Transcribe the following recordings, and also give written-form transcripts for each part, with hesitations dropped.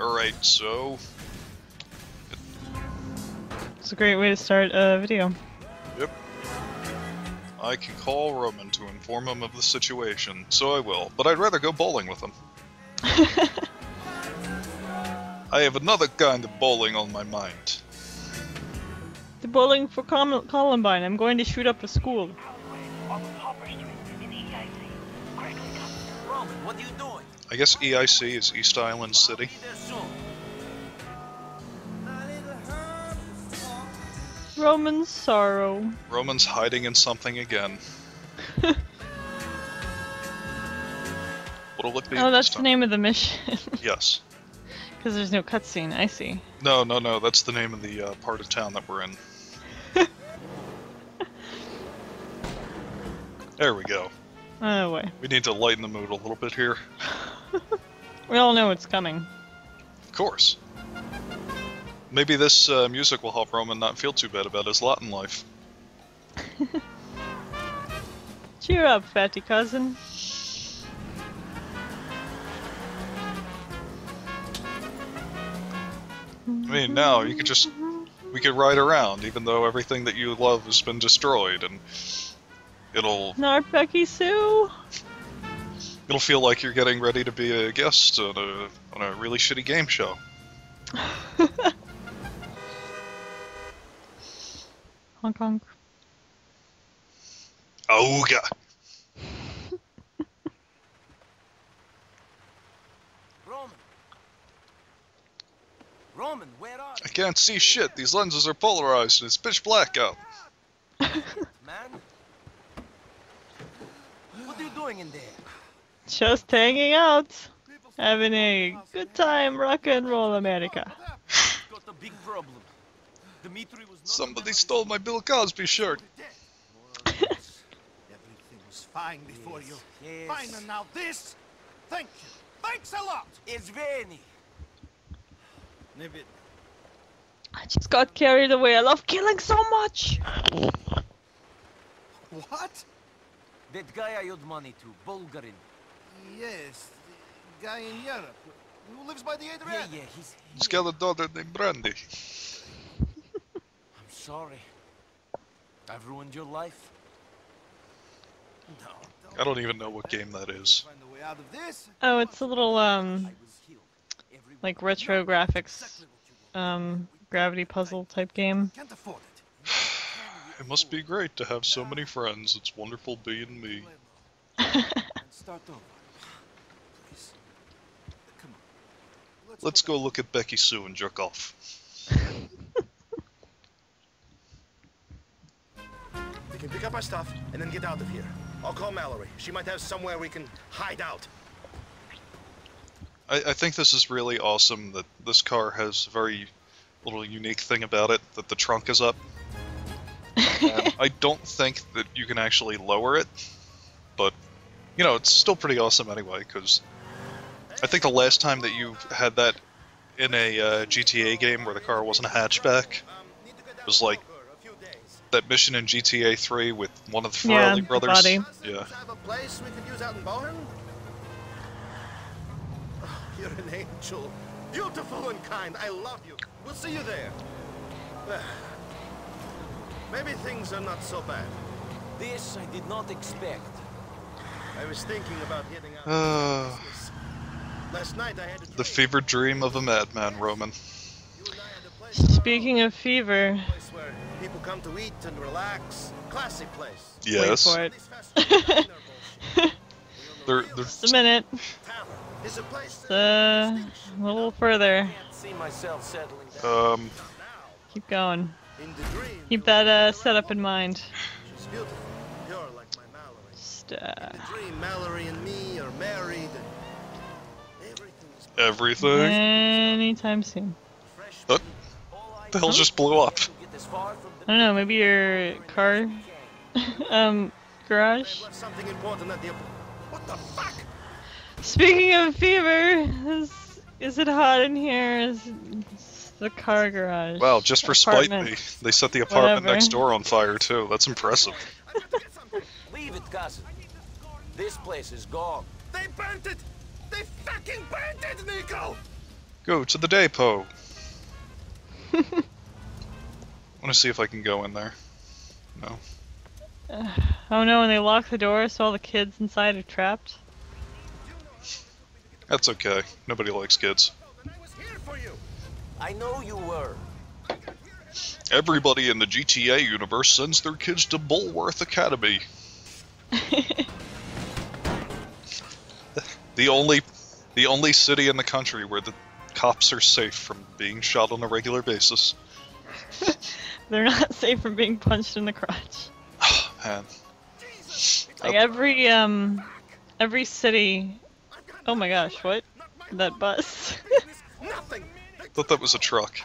Alright, so... It's a great way to start a video. Yep. I can call Roman to inform him of the situation, so I will, but I'd rather go bowling with him. I have another kind of bowling on my mind. The bowling for Columbine. I'm going to shoot up a school. I guess EIC is East Island City. Roman's sorrow. Roman's hiding in something again. What'll it be? Oh, that's the name of the mission. Yes. Because there's no cutscene, I see. No, no, no, that's the name of the part of town that we're in. There we go. Oh, wait. We need to lighten the mood a little bit here. We all know it's coming. Of course. Maybe this music will help Roman not feel too bad about his lot in life. Cheer up, fatty cousin. I mean, now you could just... We could ride around, even though everything that you love has been destroyed, and... It'll... Not Becky Sue! It'll feel like you're getting ready to be a guest on a really shitty game show. Honk honk. Ooga! Roman, where are you? I can't see shit. These lenses are polarized and it's pitch black out. Man? What are you doing in there? Just hanging out. Having a good time, rock and roll America. Got a big problem. Dimitri was not. Somebody stole my Bill Cosby shirt. Everything was fine before you. Yes. Fine, and now this? Thank you. Thanks a lot. It's Vinny. I just got carried away. I love killing so much. What? That guy I owed money to, Bulgarin. Yes, the guy in Europe who lives by the Adriatic. Yeah, yeah, he's got a daughter named Brandy. I'm sorry. I've ruined your life. No. I don't even know what game that is. Oh, it's a little like retro graphics, gravity puzzle type game. It must be great to have so many friends. It's wonderful being me. Let's go look at Becky Sue and jerk off. We can pick up our stuff and then get out of here. I'll call Mallory. She might have somewhere we can hide out. I think this is really awesome that this car has a very little unique thing about it, that the trunk is up. I don't think that you can actually lower it, but, you know, it's still pretty awesome anyway, because I think the last time that you had that in a GTA game where the car wasn't a hatchback was like that mission in GTA 3 with one of the Farrelly brothers. Yeah, yeah. You're an angel. Beautiful and kind. I love you. We'll see you there. Maybe things are not so bad. This I did not expect. I was thinking about getting out of business. Last night I had the fevered dream of a madman, Roman. Speaking of fever. Place where people come to eat and relax. Classy place. Yes. Wait for it. Just a minute. A little further. Keep going. Keep that setup in mind. Just, everything. Anytime soon. What? The hell just blew up. I don't know. Maybe your car, garage. What the fuck? Speaking of fever, is it hot in here? Is the car garage? Wow, just for spite me, they set the apartment next door on fire too. That's impressive. Leave it, cousin. This place is gone. They burnt it. They fucking burnt it, Niko. Go to the depot. I want to see if I can go in there. No. Oh no, and they locked the door so all the kids inside are trapped. That's okay. Nobody likes kids. I know you were. Everybody in the GTA universe sends their kids to Bullworth Academy. The only city in the country where the cops are safe from being shot on a regular basis. They're not safe from being punched in the crotch. Oh, man. Like every city. Oh my gosh, what? That bus. I thought that was a truck.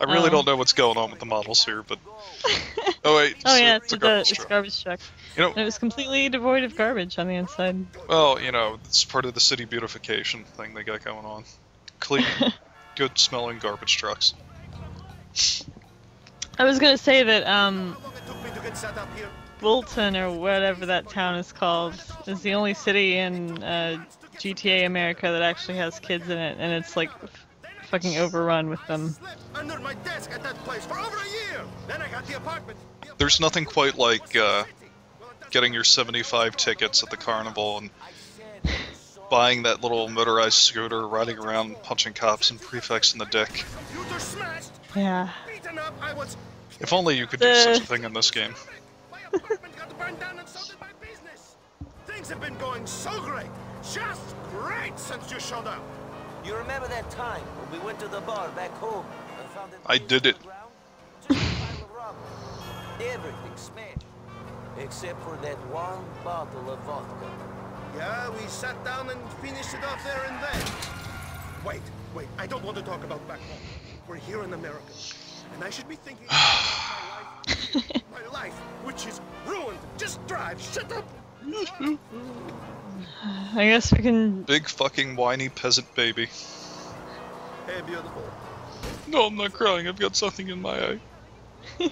I really don't know what's going on with the models here, but... Oh, wait. Oh, yeah, it's a garbage truck. You know, it was completely devoid of garbage on the inside. Well, you know, it's part of the city beautification thing they got going on. Clean, good-smelling garbage trucks. I was going to say that, Bolton, or whatever that town is called, is the only city in GTA America that actually has kids in it, and it's, like... fucking overrun with them. There's nothing quite like getting your 75 tickets at the carnival and buying that little motorized scooter, riding around punching cops and prefects in the dick. Yeah. If only you could do such a thing in this game. Things have been going so great, just great since you showed up. You remember that time when we went to the bar back home and found I did it. Everything smashed except for that one bottle of vodka. Yeah, we sat down and finished it off there and then. Wait, I don't want to talk about back home. We're here in America, and I should be thinking about my life here. My life, which is ruined. Just drive. Shut up. I guess we can... Big fucking whiny peasant baby. Hey, beautiful. No, I'm not crying. I've got something in my eye. No,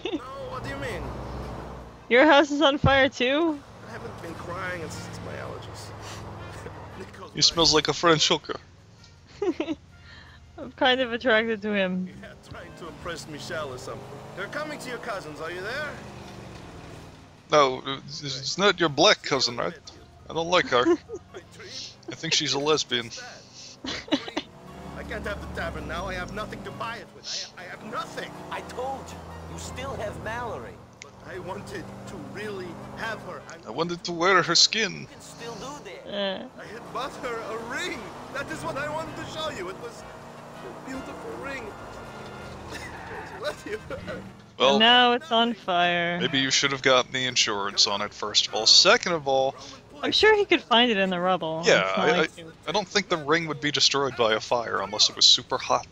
what do you mean? Your house is on fire, too? I haven't been crying since my allergies. He smells like a French hooker. I'm kind of attracted to him. Yeah, trying to impress Michelle or something. They're coming to your cousins. Are you there? No, it's not your black cousin, right? I don't like her. I think she's a lesbian. I can't have the tavern now. I have nothing to buy it with. I have nothing. I told you. You still have Mallory. But I wanted to really have her. I wanted to wear her skin. You can still do that. I had bought her a ring. That is what I wanted to show you. It was a beautiful ring. Well, now it's on fire. Maybe you should have gotten the insurance on it, first of all. Second of all... I'm sure he could find it in the rubble. Yeah, I don't think the ring would be destroyed by a fire unless it was super hot.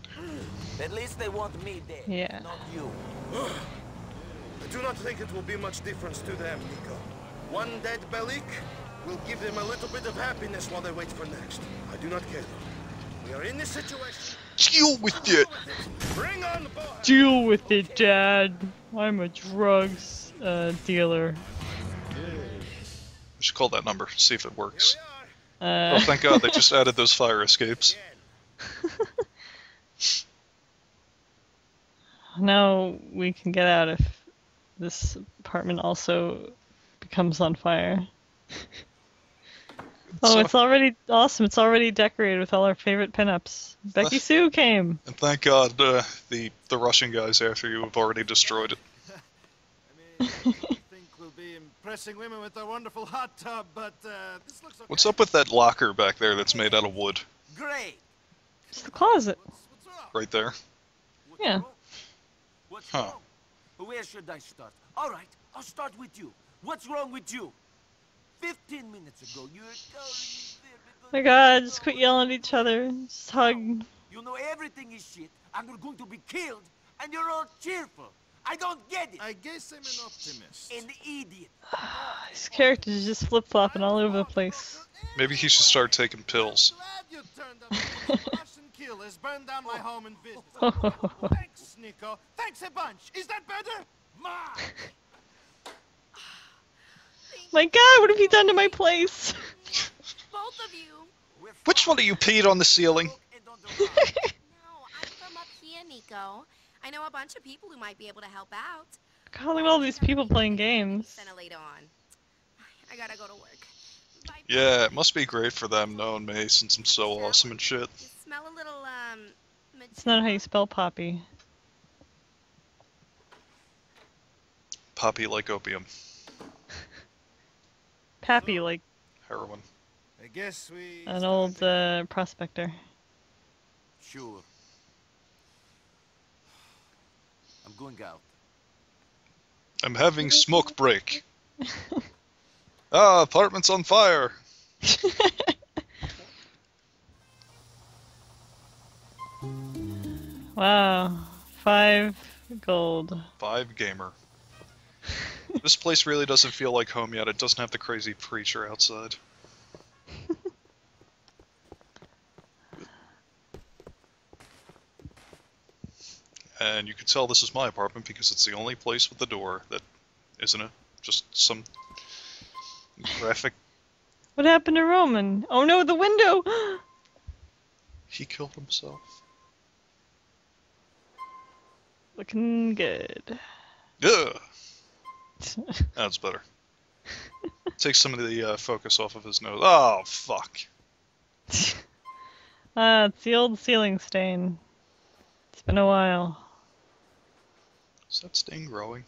At least they want me there, yeah. Not you. I do not think it will be much difference to them, Niko. One dead Belik will give them a little bit of happiness while they wait for next. I do not care. We are in this situation. Deal with it! Bring on the boy! Deal with it, Dad. I'm a drugs dealer. We should call that number, see if it works. Oh, thank God, they just added those fire escapes. Now we can get out if this apartment also becomes on fire. Oh, it's already awesome. It's already decorated with all our favorite pinups. Becky Sue came. And thank God the Russian guys after you have already destroyed it. I mean, we'll be impressing women with our wonderful hot tub, but this looks okay. What's up with that locker back there that's made out of wood? Great. It's the closet. Right there. Yeah. What's wrong? Where should I start? All right, I'll start with you. What's wrong with you? 15 minutes ago, you were going... Oh my God! Just quit yelling at each other. Just hug. You know everything is shit, and we're going to be killed, and you're all cheerful. I don't get it! I guess I'm an optimist. An idiot. His character is just flip-flopping all over the place. Maybe he should start taking pills. Thanks, Niko. Thanks a bunch. Is that better? My God, what have you done to my place? Both of you. Which one of you peed on the ceiling? Niko. I know a bunch of people who might be able to help out. God, look at all these people playing games. I gotta go to work. Yeah, it must be great for them knowing me since I'm so awesome and shit. You smell a little, It's not how you spell poppy. Poppy like opium. Pappy like... heroin. I guess we... an old, prospector. Sure. I'm going out. I'm having smoke break. Ah, apartment's on fire. Wow. 5 gold. 5 gamer. This place really doesn't feel like home yet. It doesn't have the crazy preacher outside. And you can tell this is my apartment because it's the only place with the door that isn't it? Just some graphic. What happened to Roman? Oh no, the window! He killed himself. Looking good. Yeah. That's better. Take some of the focus off of his nose. Oh, fuck. It's the old ceiling stain. It's been a while. Is that stain growing?